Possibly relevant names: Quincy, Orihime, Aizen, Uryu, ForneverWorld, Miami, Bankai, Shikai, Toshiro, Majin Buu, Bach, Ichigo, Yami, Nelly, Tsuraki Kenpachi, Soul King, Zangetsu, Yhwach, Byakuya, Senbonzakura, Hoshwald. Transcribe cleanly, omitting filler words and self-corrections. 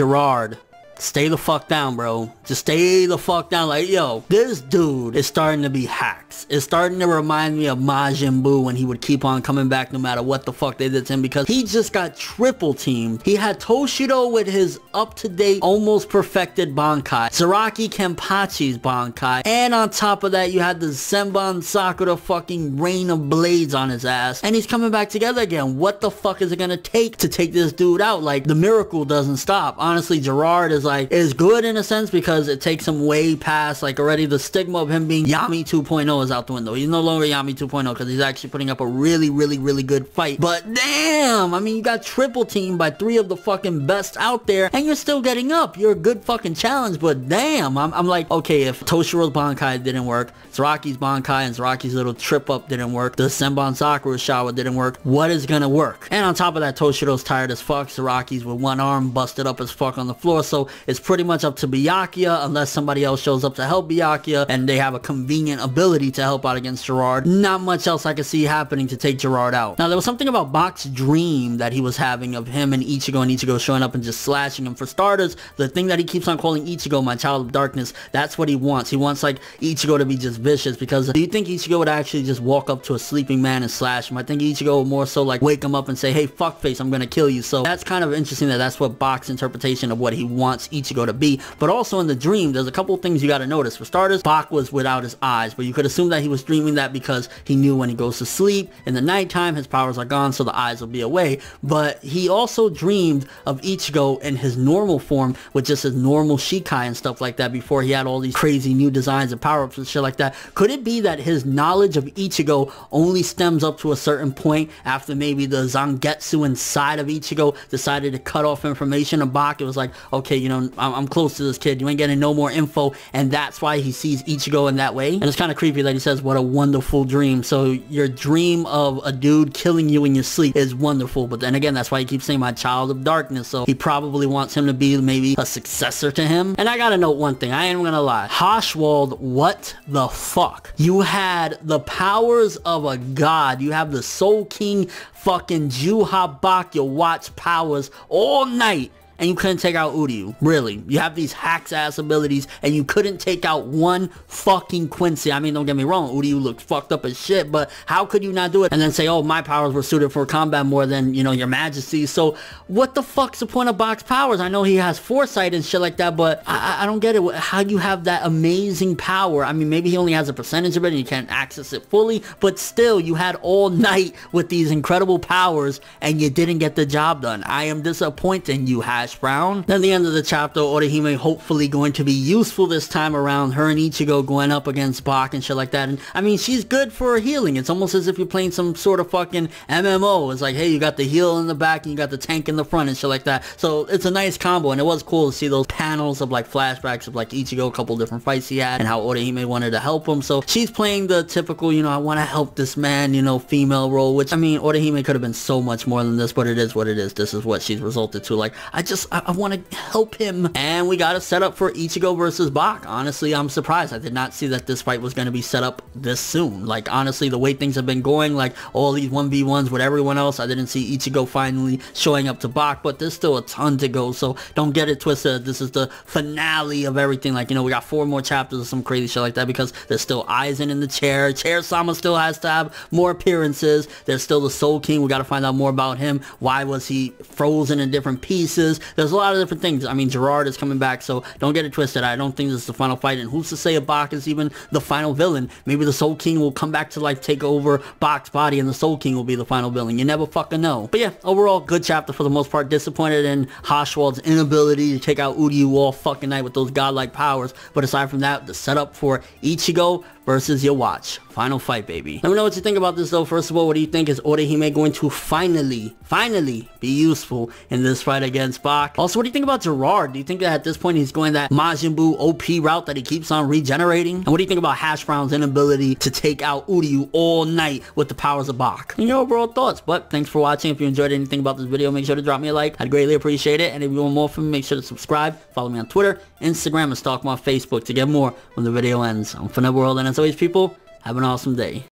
Gerard, stay the fuck down, bro. Just stay the fuck down. Like, yo, this dude is starting to be hacks. It's starting to remind me of Majin Buu when he would keep on coming back no matter what the fuck they did to him, because he just got triple teamed. He had Toshiro with his up-to-date, almost perfected Bankai, Tsuraki Kenpachi's Bankai, and on top of that, you had the Senbonzakura fucking rain of blades on his ass, and he's coming back together again. What the fuck is it gonna take to take this dude out? Like, the miracle doesn't stop. Honestly, Gerard is like, is good in a sense because it takes him way past, like, already the stigma of him being Yami 2.0 is out the window. He's no longer Yami 2.0 because he's actually putting up a really, really, really good fight. But damn, I mean, you got triple teamed by three of the fucking best out there and you're still getting up. You're a good fucking challenge, but damn, I'm like, okay, if Toshiro's Bankai didn't work, Tsuraki's Bankai and Tsuraki's little trip up didn't work, the Senbonzakura Shawa didn't work, what is gonna work? And on top of that, Toshiro's tired as fuck. Tsuraki's with one arm busted up as fuck on the floor, so it's pretty much up to Byakuya unless somebody else shows up to help Byakuya and they have a convenient ability to help out against Gerard. Not much else I could see happening to take Gerard out. Now, there was something about Bach's dream that he was having of him and Ichigo showing up and just slashing him. For starters, the thing that he keeps on calling Ichigo, my child of darkness, that's what he wants. He wants, like, Ichigo to be just vicious, because do you think Ichigo would actually just walk up to a sleeping man and slash him? I think Ichigo would more so, like, wake him up and say, hey, fuckface, I'm gonna kill you. So that's kind of interesting that that's what Bach's interpretation of what he wants Ichigo to be. But also in the dream, there's a couple things you gotta notice. For starters, Bach was without his eyes, but you could assume that he was dreaming that because he knew when he goes to sleep in the nighttime, his powers are gone, so the eyes will be away. But he also dreamed of Ichigo in his normal form with just his normal Shikai and stuff like that before he had all these crazy new designs and power-ups and shit like that. Could it be that his knowledge of Ichigo only stems up to a certain point after maybe the Zangetsu inside of Ichigo decided to cut off information of Bach? It was like, okay, you know, I'm close to this kid, you ain't getting no more info, and that's why he sees Ichigo in that way. And it's kind of creepy that he says, what a wonderful dream. So your dream of a dude killing you in your sleep is wonderful, but then again, that's why he keeps saying my child of darkness, so he probably wants him to be maybe a successor to him. And I gotta note one thing, I ain't gonna lie, Hoshwald, what the fuck? You had the powers of a god, you have the Soul King fucking Yhwach, Yhwach powers all night, and you couldn't take out Uryu. Really, you have these hacks ass abilities and you couldn't take out one fucking Quincy. I mean, don't get me wrong, Uryu looked fucked up as shit, but how could you not do it and then say, oh, my powers were suited for combat more than, you know, your majesty? So what the fuck's the point of Bach's powers? I know he has foresight and shit like that, but I don't get it. How you have that amazing power? I mean, maybe he only has a percentage of it and he can't access it fully, but still, you had all night with these incredible powers and you didn't get the job done. I am disappointed in you, Hash Brown. Then the end of the chapter, Orihime hopefully going to be useful this time around, her and Ichigo going up against Bach and shit like that. And I mean, she's good for healing. It's almost as if you're playing some sort of fucking MMO. It's like, hey, you got the heal in the back and you got the tank in the front and shit like that. So it's a nice combo, and it was cool to see those panels of, like, flashbacks of, like, Ichigo, a couple different fights he had and how Orihime wanted to help him. So she's playing the typical, you know, I want to help this man, you know, female role, which, I mean, Orihime could have been so much more than this, but it is what it is. This is what she's resulted to. Like, I want to help him. And we got a setup for Ichigo versus Bach. Honestly, I'm surprised. I did not see that this fight was going to be set up this soon. Like, honestly, the way things have been going, like, all these 1v1s with everyone else, I didn't see Ichigo finally showing up to Bach, but there's still a ton to go, so don't get it twisted. This is the finale of everything. Like, you know, we got 4 more chapters or some crazy shit like that, because there's still Aizen in the chair. Chair-sama still has to have more appearances. There's still the Soul King. We got to find out more about him. Why was he frozen in different pieces? There's a lot of different things. I mean, Gerard is coming back, so don't get it twisted. I don't think this is the final fight, and who's to say if Bach is even the final villain? Maybe the Soul King will come back to life, take over Bach's body, and the Soul King will be the final villain. You never fucking know. But yeah, overall, good chapter for the most part. Disappointed in Hoshwald's inability to take out Uryu all fucking night with those godlike powers, but aside from that, the setup for Ichigo versus Yhwach. Final fight, baby. Let me know what you think about this, though. First of all, what do you think? Is Orihime going to finally be useful in this fight against Bach? Also, what do you think about Gerard? Do you think that at this point he's going that Majin Buu OP route that he keeps on regenerating? And what do you think about Hash Brown's inability to take out Uryu all night with the powers of Bach? And your overall thoughts. But thanks for watching. If you enjoyed anything about this video, make sure to drop me a like. I'd greatly appreciate it. And if you want more from me, make sure to subscribe. Follow me on Twitter, Instagram, and stalk me on Facebook to get more when the video ends. I'm ForneverWorld, and as always, people, have an awesome day.